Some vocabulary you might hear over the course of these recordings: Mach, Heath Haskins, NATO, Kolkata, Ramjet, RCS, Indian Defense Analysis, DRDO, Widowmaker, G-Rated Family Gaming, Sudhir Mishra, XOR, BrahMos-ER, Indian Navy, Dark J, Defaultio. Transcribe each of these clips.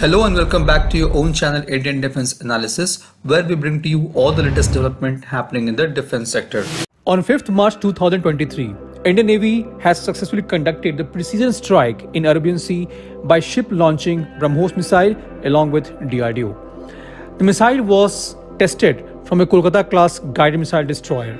Hello and welcome back to your own channel, Indian Defense Analysis, where we bring to you all the latest development happening in the defense sector. On 5th March 2023, Indian Navy has successfully conducted the precision strike in Arabian Sea by ship launching BrahMos missile along with DRDO. The missile was tested from a Kolkata class guided missile destroyer.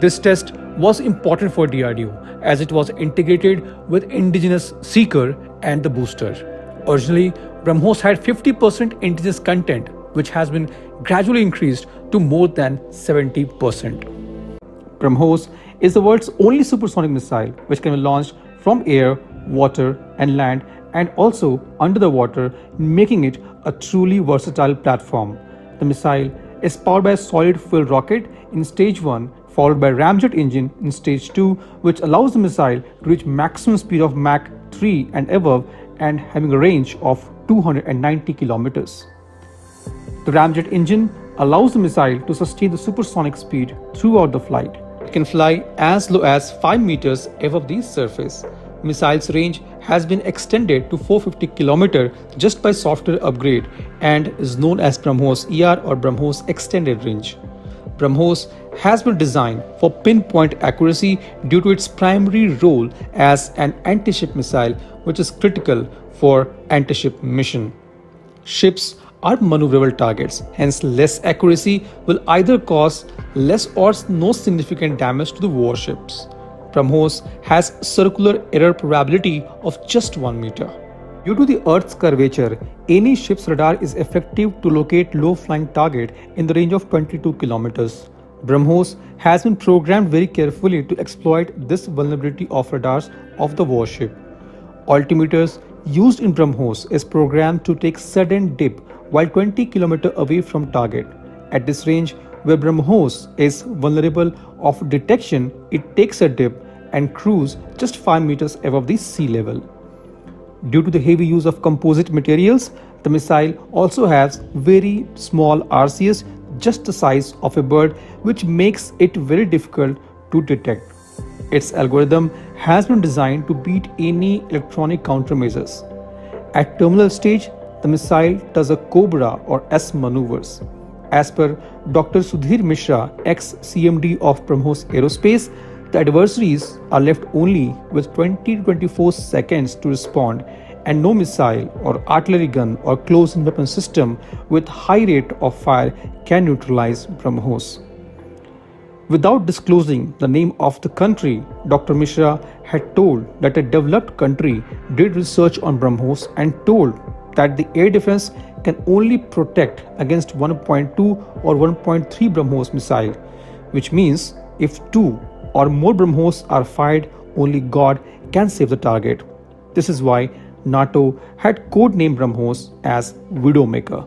This test was important for DRDO as it was integrated with indigenous seeker and the booster. Originally, BrahMos had 50% indigenous content, which has been gradually increased to more than 70%. BrahMos is the world's only supersonic missile which can be launched from air, water and land, and also under the water, making it a truly versatile platform. The missile is powered by a solid fuel rocket in stage 1, followed by a Ramjet engine in stage 2, which allows the missile to reach maximum speed of Mach 3 and above and having a range of 290 kilometers. The Ramjet engine allows the missile to sustain the supersonic speed throughout the flight. It can fly as low as 5 meters above the surface. The missile's range has been extended to 450 kilometers just by software upgrade and is known as BrahMos-ER or BrahMos Extended Range. BrahMos has been designed for pinpoint accuracy due to its primary role as an anti-ship missile, which is critical for anti-ship mission. Ships are maneuverable targets, hence less accuracy will either cause less or no significant damage to the warships. BrahMos has circular error probability of just 1 meter. Due to the Earth's curvature, any ship's radar is effective to locate low-flying target in the range of 22 kilometers. BrahMos has been programmed very carefully to exploit this vulnerability of radars of the warship. Altimeters used in BrahMos is programmed to take sudden dip while 20 km away from target. At this range, where BrahMos is vulnerable of detection, it takes a dip and cruises just 5 meters above the sea level. Due to the heavy use of composite materials, the missile also has very small RCS, just the size of a bird, which makes it very difficult to detect. Its algorithm has been designed to beat any electronic countermeasures. At terminal stage, the missile does a Cobra or S maneuvers. As per Dr. Sudhir Mishra, ex-CMD of BrahMos Aerospace, the adversaries are left only with 20-24 seconds to respond, and no missile or artillery gun or close-in weapon system with high rate of fire can neutralize BrahMos. Without disclosing the name of the country, Dr. Mishra had told that a developed country did research on BrahMos and told that the air defense can only protect against 1.2 or 1.3 BrahMos missile, which means if 2 or more BrahMos are fired, only God can save the target. This is why NATO had codenamed BrahMos as Widowmaker.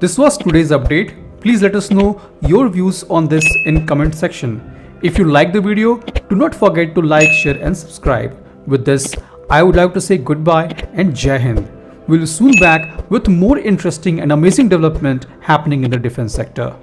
This was today's update. Please let us know your views on this in comment section. If you like the video, do not forget to like, share and subscribe. With this, I would like to say goodbye and Jai Hind. We will soon back with more interesting and amazing development happening in the defense sector.